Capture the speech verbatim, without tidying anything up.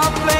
I play